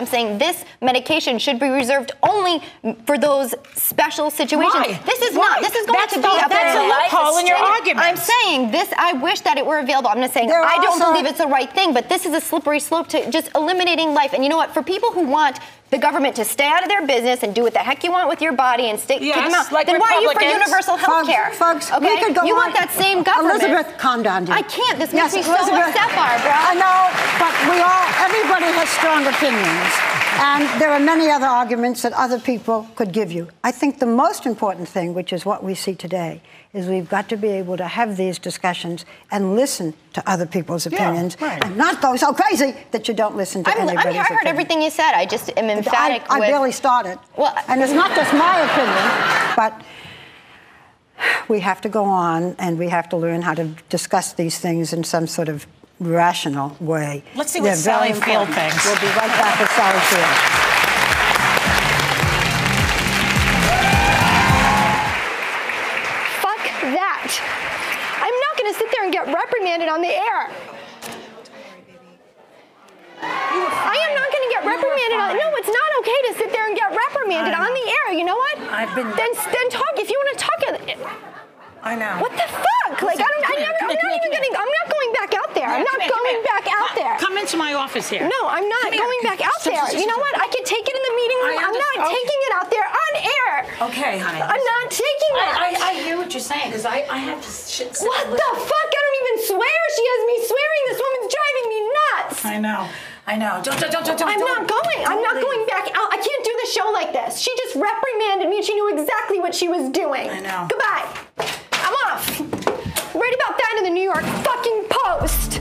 I'm saying this medication should be reserved only for those special situations. Why? This is not. This is going to be a loophole in your argument. I'm saying this. I wish that it were available. I'm not saying I don't believe it's the right thing, but this is a slippery slope to just eliminating life. And you know what? For people who want the government to stay out of their business and do what the heck you want with your body and stay, yes, kick them out, like then why are you for universal health care? Folks, okay? We could go on. Want that same government. Elisabeth, calm down, dear. I can't. This makes me so upset, Barbara. I know, but everybody has strong opinions. And there are many other arguments that other people could give you. I think the most important thing, which is what we see today, is we've got to be able to have these discussions and listen to other people's opinions, and not go so crazy that you don't listen to anybody's opinion. I heard everything you said. I just am emphatic with... I barely started. Well, and it's not just my opinion, but we have to go on and we have to learn how to discuss these things in some sort of rational way. Let's see what Sally Field thinks. We'll be right back with Sally Field. Reprimanded on the air. I am not going to get reprimanded on. No, it's not okay to sit there and get reprimanded on the air. You know what? I've been. Then talk if you want to talk. I know. What the fuck? Like I'm not going back out there. I'm not going back out there. Come into my office here. No, I'm not going back out there. You know what? I could take it in the meeting room. I'm not taking it out there on air. Okay, honey. I'm not taking it. I hear what you're saying because I have to. What the fuck? Swear she has me swearing. This woman's driving me nuts. I know. I know. Don't. I'm not going back out. I can't do the show like this. She just reprimanded me and she knew exactly what she was doing. I know. Goodbye. I'm off. Write about that in the New York fucking Post.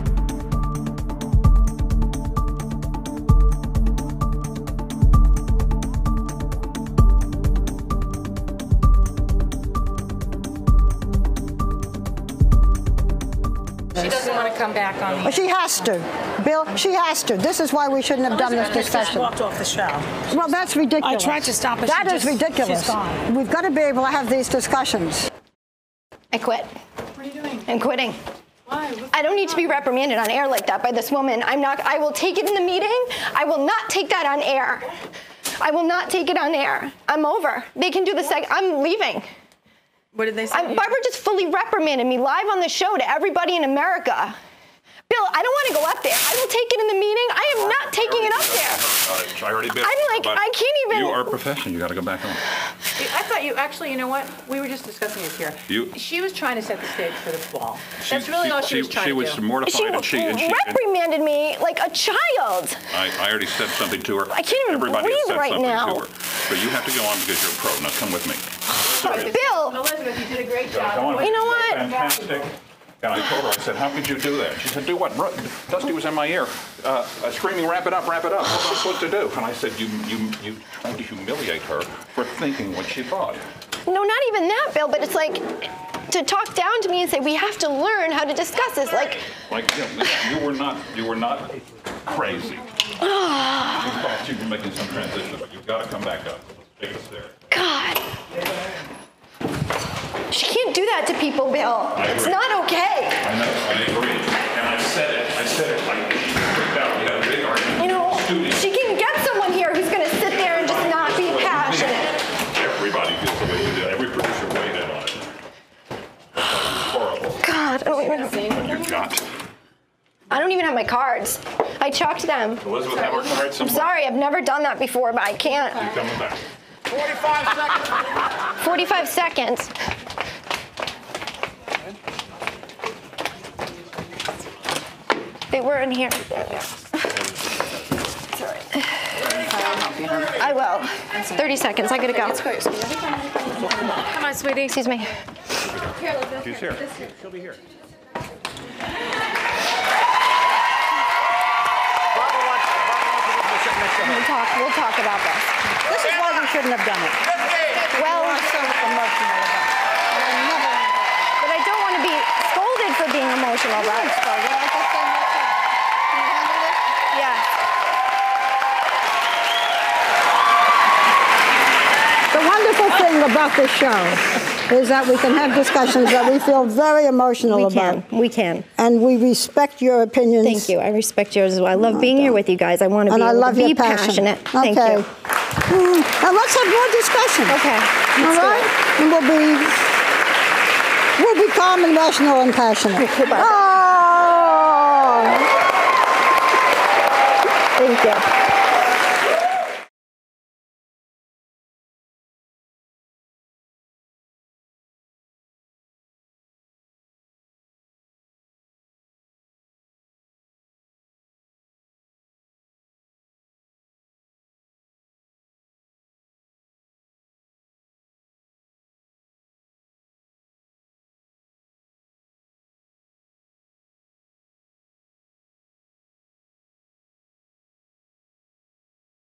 She doesn't want to come back on the... She has to. Bill, she has to. This is why we shouldn't have done this discussion. She walked off the show. Well, that's ridiculous. I tried to stop her. That is ridiculous. She's gone. We've got to be able to have these discussions. I quit. What are you doing? I'm quitting. Why? I don't need to be reprimanded on air like that by this woman. I will take it in the meeting. I will not take that on air. I will not take it on air. I'm over. They can do the second. I'm leaving. What did they say? Barbara just fully reprimanded me live on the show to everybody in America. Bill, I don't want to go up there. I will take it in the meeting. I am not taking it up there. I already did. I'm like, I can't even. You are a professional. You got to go back home. I thought you actually, you know what? We were just discussing this here. She was trying to set the stage for the ball. That's really all she was trying to do. She was mortified and she reprimanded me like a child. I already said something to her. I can't even breathe right now. But you have to go on because you're a pro. Now come with me. Bill. Elisabeth, you did a great job. You know what? Fantastic. And I told her, I said, how could you do that? She said, do what? Dusty was in my ear, screaming, wrap it up, what to do? And I said, you tried to humiliate her for thinking what she thought. No, not even that, Bill, but it's like, to talk down to me and say, we have to learn how to discuss this, like, you were not crazy. You thought you were making some transition, but you've got to come back up. Take us there. God. She can't do that to people, Bill. It's not okay. I know. I agree. And I said it. I said it like she freaked out. We had a big argument. You know, she can get someone here who's going to sit there and just not be passionate. Everybody feels the way you did. Every producer weighed in on it. That's horrible. God, I don't even have anything. You got. I don't even have my cards. I chalked them. Elisabeth, have our cards somewhere? I'm sorry. I've never done that before, but I can't. You're coming back. 45 seconds. 45 seconds. They were in here. Sorry. I will. 30 seconds. I gotta go. Come on, sweetie. Excuse me. She's here. She'll be here. We'll talk about this. This is why we shouldn't have done it. Well, but I don't want to be scolded for being emotional about it. The about this show is that we can have discussions that we feel very emotional about. We can. And we respect your opinions. Thank you. I respect yours as well. I love being here with you guys. I want to be passionate. Thank you. Now let's have more discussion. Okay. All right? And we'll be calm and rational and passionate. Thank you.